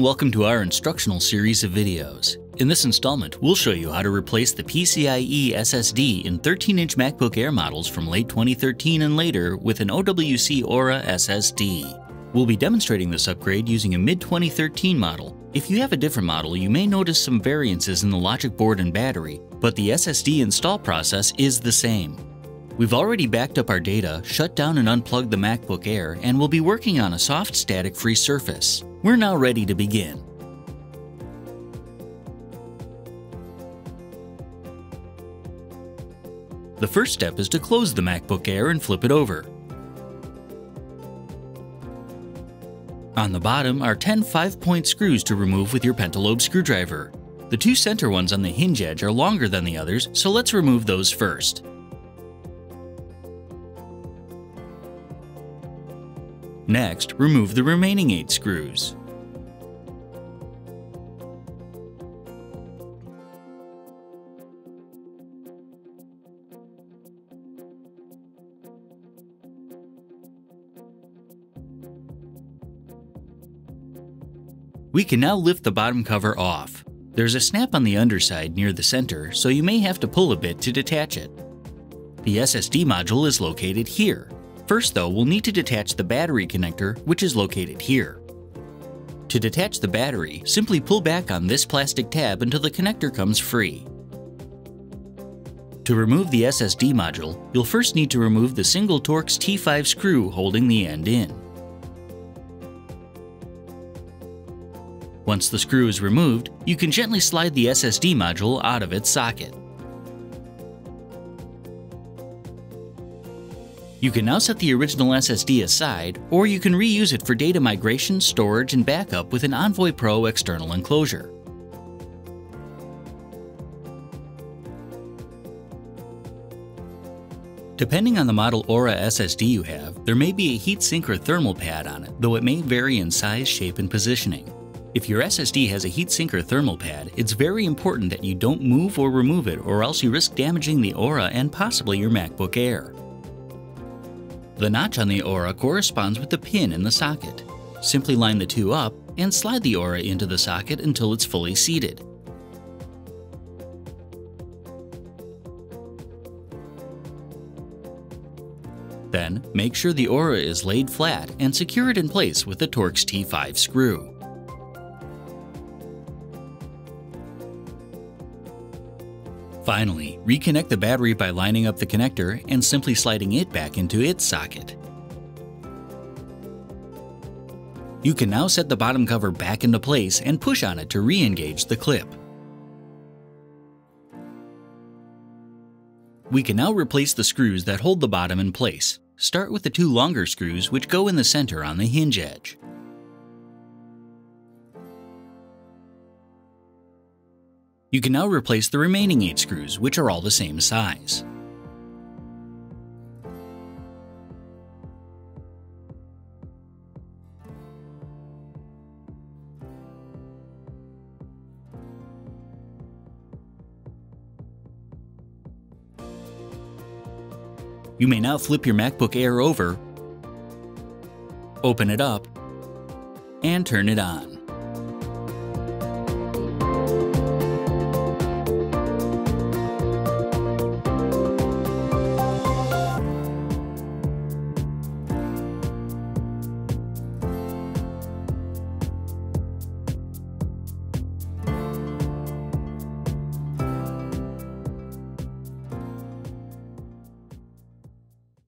and welcome to our instructional series of videos. In this installment, we'll show you how to replace the PCIe SSD in 13-inch MacBook Air models from late 2013 and later with an OWC Aura SSD. We'll be demonstrating this upgrade using a mid-2013 model. If you have a different model, you may notice some variances in the logic board and battery, but the SSD install process is the same. We've already backed up our data, shut down and unplugged the MacBook Air, and we'll be working on a soft, static-free surface. We're now ready to begin. The first step is to close the MacBook Air and flip it over. On the bottom are 10 5-point screws to remove with your pentalobe screwdriver. The two center ones on the hinge edge are longer than the others, so let's remove those first. Next, remove the remaining 8 screws. We can now lift the bottom cover off. There's a snap on the underside near the center, so you may have to pull a bit to detach it. The SSD module is located here. First though, we'll need to detach the battery connector, which is located here. To detach the battery, simply pull back on this plastic tab until the connector comes free. To remove the SSD module, you'll first need to remove the single Torx T5 screw holding the end in. Once the screw is removed, you can gently slide the SSD module out of its socket. You can now set the original SSD aside, or you can reuse it for data migration, storage, and backup with an Envoy Pro external enclosure. Depending on the model Aura SSD you have, there may be a heatsink or thermal pad on it, though it may vary in size, shape, and positioning. If your SSD has a heatsink or thermal pad, it's very important that you don't move or remove it, or else you risk damaging the Aura and possibly your MacBook Air. The notch on the Aura corresponds with the pin in the socket. Simply line the two up and slide the Aura into the socket until it's fully seated. Then, make sure the Aura is laid flat and secure it in place with the Torx T5 screw. Finally, reconnect the battery by lining up the connector and simply sliding it back into its socket. You can now set the bottom cover back into place and push on it to re-engage the clip. We can now replace the screws that hold the bottom in place. Start with the two longer screws which go in the center on the hinge edge. You can now replace the remaining 8 screws, which are all the same size. You may now flip your MacBook Air over, open it up, and turn it on.